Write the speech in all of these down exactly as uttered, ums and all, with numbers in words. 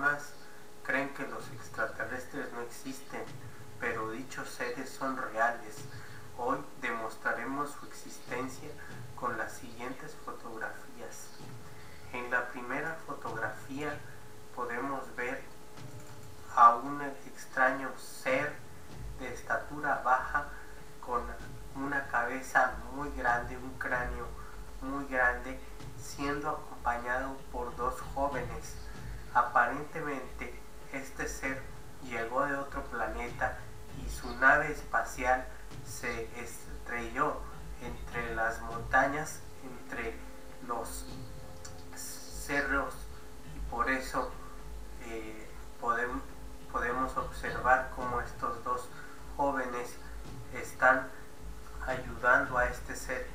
personas creen que los extraterrestres no existen, pero dichos seres son reales. Hoy demostraremos su existencia con las siguientes fotografías. En la primera fotografía podemos ver a un extraño ser de estatura baja con una cabeza muy grande, un cráneo muy grande, siendo acompañado por dos jóvenes. Aparentemente este ser llegó de otro planeta y su nave espacial se estrelló entre las montañas, entre los cerros, y por eso eh, podemos, podemos observar cómo estos dos jóvenes están ayudando a este ser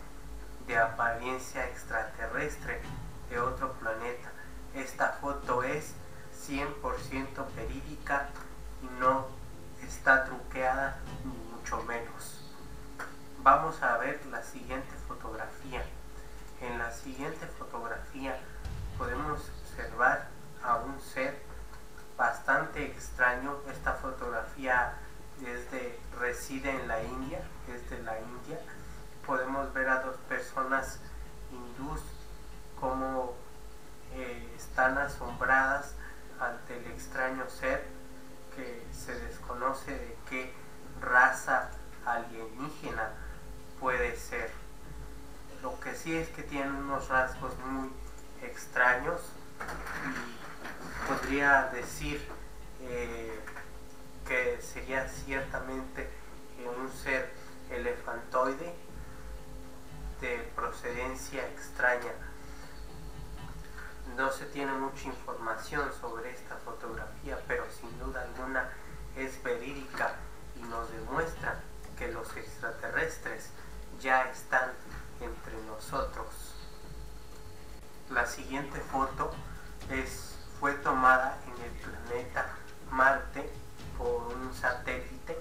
de apariencia extraterrestre de otro planeta. Esta foto es cien por ciento verídica y no está truqueada ni mucho menos. Vamos a ver la siguiente fotografía. En la siguiente fotografía podemos observar a un ser bastante extraño. Esta fotografía es de, reside en la India, es de la India. Podemos ver a dos personas hindús como eh, están asombradas ante el extraño ser que se desconoce de qué raza alienígena puede ser. Lo que sí es que tiene unos rasgos muy extraños y podría decir eh, que sería ciertamente un ser elefantoide de procedencia extraña. No se tiene mucha información sobre esta fotografía, pero sin duda alguna es verídica y nos demuestra que los extraterrestres ya están entre nosotros. La siguiente foto es, fue tomada en el planeta Marte por un satélite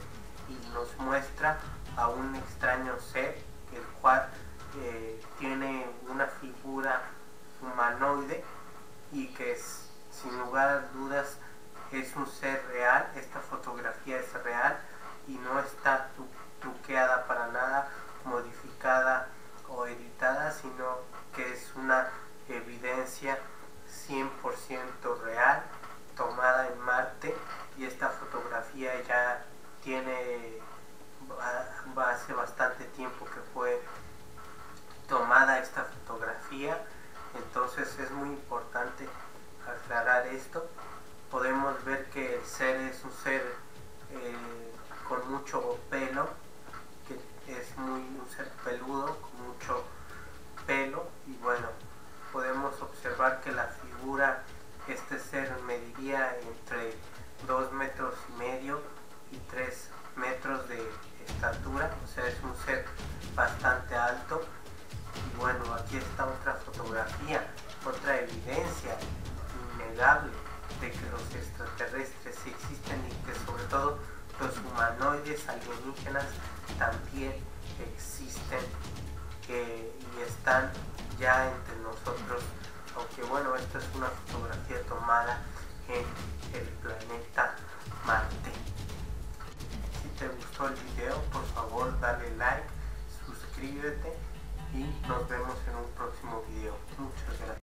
y nos muestra a un extraño ser, el cual eh, tiene una figura humanoide y que es, sin lugar a dudas, es un ser real. Esta fotografía es real y no está tru truqueada para nada, modificada o editada, sino que es una evidencia cien por ciento real tomada en Marte, y esta fotografía ya tiene hace bastante tiempo que fue tomada esta fotografía. Entonces es muy importante aclarar esto. Podemos ver que el ser es un ser eh, con mucho pelo, que es muy un ser peludo, con mucho pelo, y bueno, podemos observar que la figura, este ser mediría entre dos metros y medio y tres metros de estatura, o sea, es un ser bastante alto. Y bueno, aquí está otra fotografía, otra evidencia innegable de que los extraterrestres existen y que sobre todo los humanoides alienígenas también existen eh, y están ya entre nosotros, aunque bueno, esta es una fotografía tomada en el planeta Marte. Si te gustó el video, por favor dale like, suscríbete y nos vemos en un próximo video. Muchas gracias.